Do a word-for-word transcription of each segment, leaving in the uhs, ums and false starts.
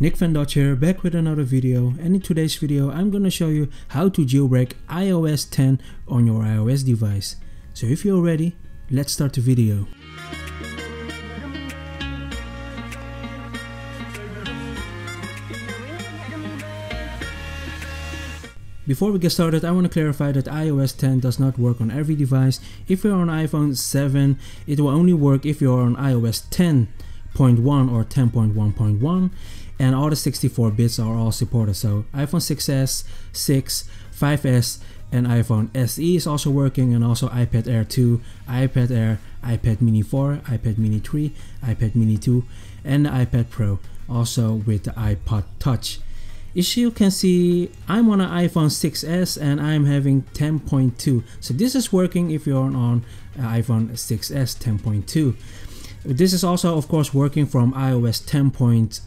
Nick van Dutch here, back with another video, and in today's video I'm gonna show you how to jailbreak i O S ten on your i O S device. So if you're ready, let's start the video. Before we get started, I want to clarify that i O S ten does not work on every device. If you're on iPhone seven, it will only work if you're on i O S ten point one or ten point one point one, and all the sixty-four bits are all supported. So iPhone six S, six, five S and iPhone S E is also working, and also iPad Air two, iPad Air, iPad Mini four, iPad Mini three, iPad Mini two and the iPad Pro, also with the iPod Touch. As you can see, I'm on an iPhone six S and I'm having ten point two, so this is working if you're on iPhone six S ten point two. This is also of course working from i O S ten point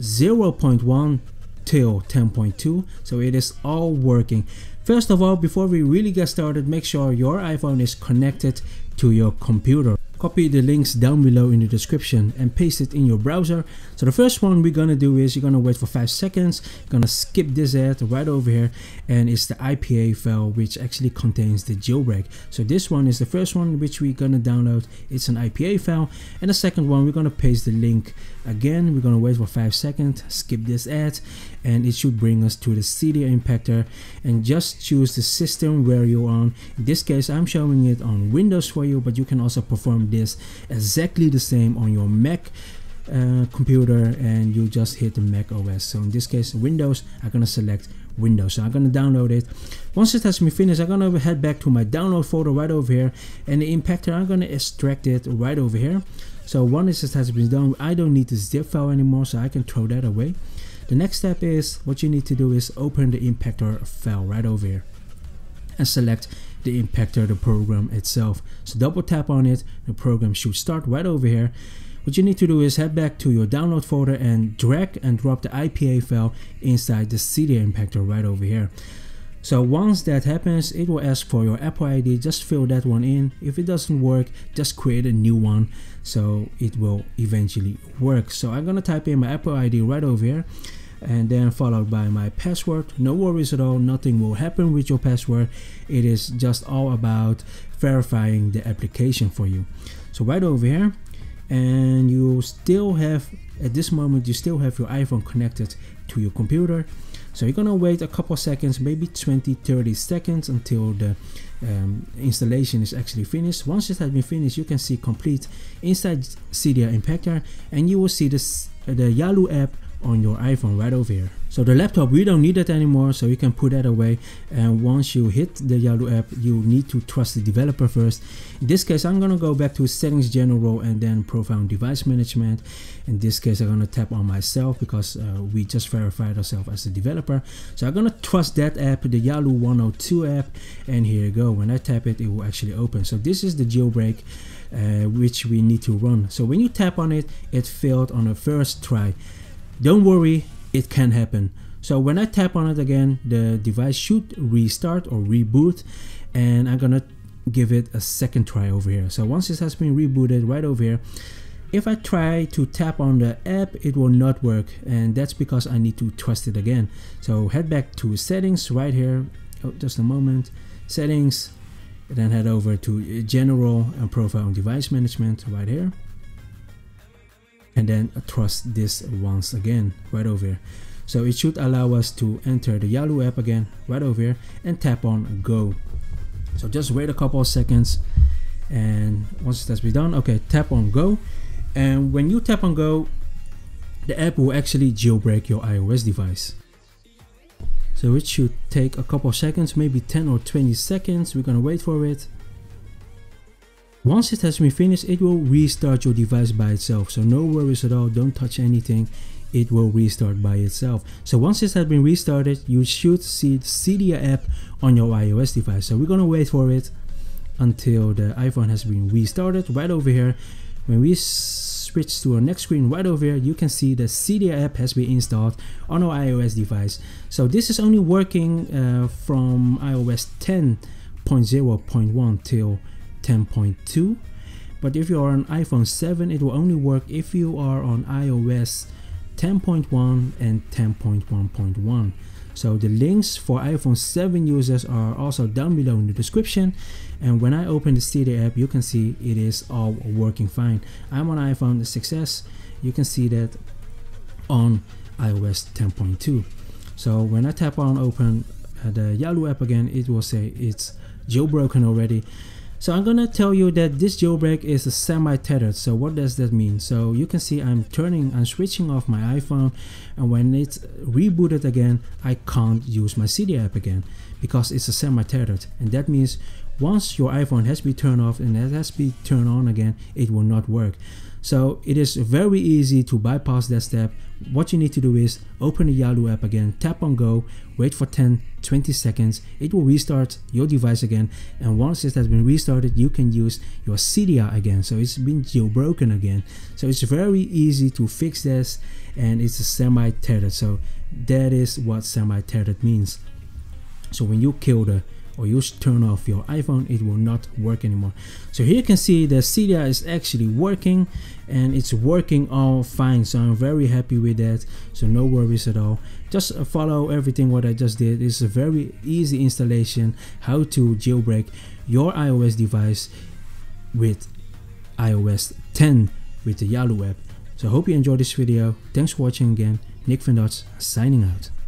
zero point one till ten point two, so it is all working. First of all, before we really get started, make sure your iPhone is connected to your computer. Copy the links down below in the description and paste it in your browser. So the first one we're gonna do is you're gonna wait for five seconds, you're gonna skip this ad right over here, and it's the I P A file which actually contains the jailbreak. So this one is the first one which we're gonna download, it's an I P A file, and the second one we're gonna paste the link again, we're gonna wait for five seconds, skip this ad, and it should bring us to the Cydia Impactor, and just choose the system where you're on. In this case I'm showing it on Windows for you, but you can also perform this exactly the same on your Mac uh, computer, and you just hit the Mac O S. So in this case Windows, I'm gonna select Windows, so I'm gonna download it. Once it has been finished, I'm gonna head back to my download folder right over here, and the impactor I'm gonna extract it right over here. So once it has been done, I don't need the zip file anymore, so I can throw that away. The next step is what you need to do is open the impactor file right over here and select the impactor, the program itself. So double tap on it, the program should start right over here. What you need to do is head back to your download folder and drag and drop the I P A file inside the Cydia Impactor right over here. So once that happens, it will ask for your Apple I D, just fill that one in. If it doesn't work, just create a new one, so it will eventually work. So I'm gonna type in my Apple I D right over here, and then followed by my password. No worries at all, nothing will happen with your password. It is just all about verifying the application for you. So right over here, and you still have, at this moment you still have your iPhone connected to your computer. So you're gonna wait a couple seconds, maybe twenty to thirty seconds, until the um, installation is actually finished. Once it has been finished, you can see complete inside Cydia Impactor, and you will see this uh, the Yalu app on your iPhone right over here. So the laptop, we don't need that anymore, so you can put that away. And once you hit the Yalu app, you need to trust the developer first. In this case I'm gonna go back to settings, general, and then profile and device management. In this case I'm gonna tap on myself because uh, we just verified ourselves as a developer. So I'm gonna trust that app, the Yalu one oh two app, and here you go. When I tap it, it will actually open. So this is the jailbreak uh, which we need to run. So when you tap on it, it failed on the first try. Don't worry, it can happen. So when I tap on it again, the device should restart or reboot, and I'm gonna give it a second try over here. So once this has been rebooted right over here, if I try to tap on the app, it will not work, and that's because I need to trust it again. So head back to settings right here, oh, just a moment, settings, and then head over to general and profile and device management right here, and then trust this once again right over here. So it should allow us to enter the Yalu app again right over here and tap on go. So just wait a couple of seconds, and once that's been done, okay, tap on go, and when you tap on go, the app will actually jailbreak your iOS device. So it should take a couple of seconds, maybe ten or twenty seconds, we're gonna wait for it. Once it has been finished, it will restart your device by itself, so no worries at all, don't touch anything, it will restart by itself. So once it has been restarted, you should see the Cydia app on your iOS device. So we're gonna wait for it until the iPhone has been restarted right over here. When we switch to our next screen right over here, you can see the Cydia app has been installed on our iOS device. So this is only working uh, from i O S ten point zero point one till ten point two, but if you are on iPhone seven, it will only work if you are on iOS ten point one and ten point one point one. So the links for iPhone seven users are also down below in the description. And when I open the Cydia app, you can see it is all working fine. I'm on iPhone six S. You can see that on iOS ten point two. So when I tap on open the Yalu app again, it will say it's jailbroken already. So I'm gonna tell you that this jailbreak is a semi-tethered. So what does that mean? So you can see I'm turning, I'm switching off my iPhone, and when it's rebooted again, I can't use my Cydia app again because it's a semi-tethered. And that means once your iPhone has been turned off and it has been turned on again, it will not work. So it is very easy to bypass that step. What you need to do is open the Yalu app again, tap on go, wait for ten, twenty seconds, it will restart your device again, and once it has been restarted, you can use your Cydia again. So it's been jailbroken again. So it's very easy to fix this, and it's a semi-tethered. So that is what semi-tethered means. So when you kill the or you turn off your iPhone, it will not work anymore. So here you can see the Cydia is actually working, and it's working all fine. So I'm very happy with that. So no worries at all. Just follow everything what I just did. It's a very easy installation, how to jailbreak your iOS device with iOS ten with the Yalu app. So I hope you enjoyed this video. Thanks for watching again. Nick van Dutch signing out.